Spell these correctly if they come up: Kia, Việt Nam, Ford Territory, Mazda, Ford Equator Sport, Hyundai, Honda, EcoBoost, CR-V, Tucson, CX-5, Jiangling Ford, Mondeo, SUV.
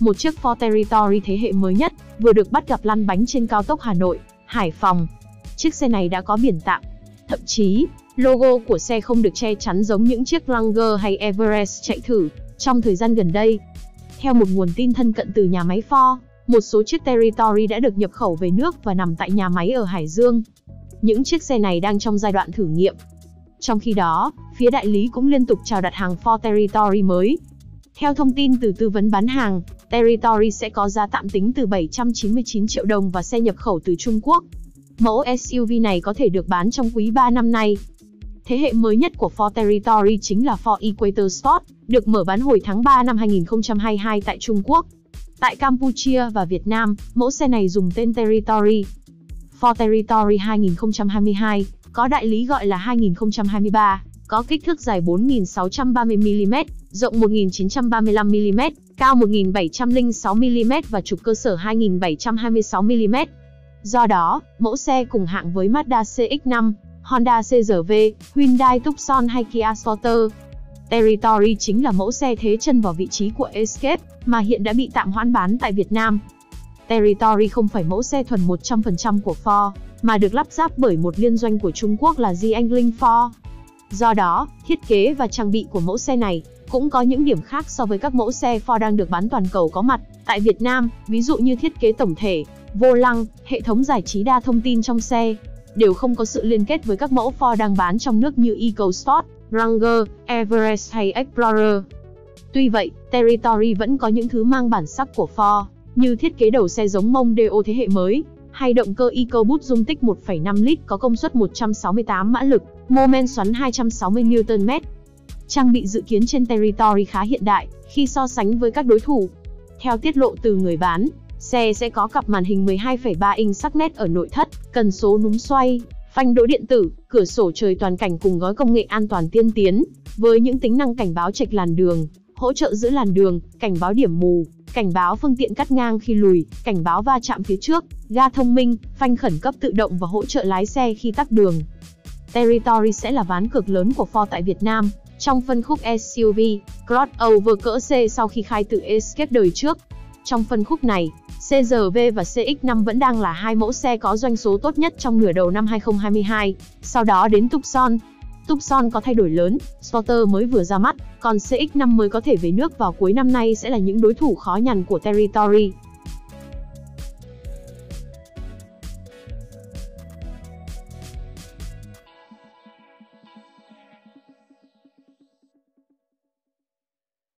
Một chiếc Ford Territory thế hệ mới nhất vừa được bắt gặp lăn bánh trên cao tốc Hà Nội, Hải Phòng. Chiếc xe này đã có biển tạm, thậm chí logo của xe không được che chắn giống những chiếc Ranger hay Everest chạy thử trong thời gian gần đây. Theo một nguồn tin thân cận từ nhà máy Ford, một số chiếc Territory đã được nhập khẩu về nước và nằm tại nhà máy ở Hải Dương. Những chiếc xe này đang trong giai đoạn thử nghiệm. Trong khi đó, phía đại lý cũng liên tục chào đặt hàng Ford Territory mới. Theo thông tin từ tư vấn bán hàng, Territory sẽ có giá tạm tính từ 799 triệu đồng và xe nhập khẩu từ Trung Quốc. Mẫu SUV này có thể được bán trong quý 3 năm nay. Thế hệ mới nhất của Ford Territory chính là Ford Equator Sport, được mở bán hồi tháng 3 năm 2022 tại Trung Quốc. Tại Campuchia và Việt Nam, mẫu xe này dùng tên Territory. Ford Territory 2022, có đại lý gọi là 2023, có kích thước dài 4.630mm, rộng 1.935mm, cao 1.706mm và trục cơ sở 2.726mm. Do đó, mẫu xe cùng hạng với Mazda CX-5, Honda CR-V, Hyundai Tucson hay Kia Sporter. Territory chính là mẫu xe thế chân vào vị trí của Escape, mà hiện đã bị tạm hoãn bán tại Việt Nam. Territory không phải mẫu xe thuần 100% của Ford, mà được lắp ráp bởi một liên doanh của Trung Quốc là Jiangling Ford. Do đó, thiết kế và trang bị của mẫu xe này cũng có những điểm khác so với các mẫu xe Ford đang được bán toàn cầu có mặt tại Việt Nam, ví dụ như thiết kế tổng thể, vô lăng, hệ thống giải trí đa thông tin trong xe, đều không có sự liên kết với các mẫu Ford đang bán trong nước như EcoSport, Ranger, Everest hay Explorer. Tuy vậy, Territory vẫn có những thứ mang bản sắc của Ford, như thiết kế đầu xe giống Mondeo thế hệ mới, hay động cơ EcoBoost dung tích 1,5 lít có công suất 168 mã lực, mô men xoắn 260 Nm. Trang bị dự kiến trên Territory khá hiện đại khi so sánh với các đối thủ. Theo tiết lộ từ người bán, xe sẽ có cặp màn hình 12,3 inch sắc nét ở nội thất, cần số núm xoay, phanh đỗ điện tử, cửa sổ trời toàn cảnh cùng gói công nghệ an toàn tiên tiến, với những tính năng cảnh báo chệch làn đường, hỗ trợ giữ làn đường, cảnh báo điểm mù, cảnh báo phương tiện cắt ngang khi lùi, cảnh báo va chạm phía trước, ga thông minh, phanh khẩn cấp tự động và hỗ trợ lái xe khi tắc đường. Territory sẽ là ván cược lớn của Ford tại Việt Nam trong phân khúc SUV, crossover cỡ C sau khi khai tử Escape đời trước. Trong phân khúc này, CR-V và CX-5 vẫn đang là hai mẫu xe có doanh số tốt nhất trong nửa đầu năm 2022, sau đó đến Tucson. Tucson có thay đổi lớn, Sporter mới vừa ra mắt, còn CX-5 mới có thể về nước vào cuối năm nay sẽ là những đối thủ khó nhằn của Territory.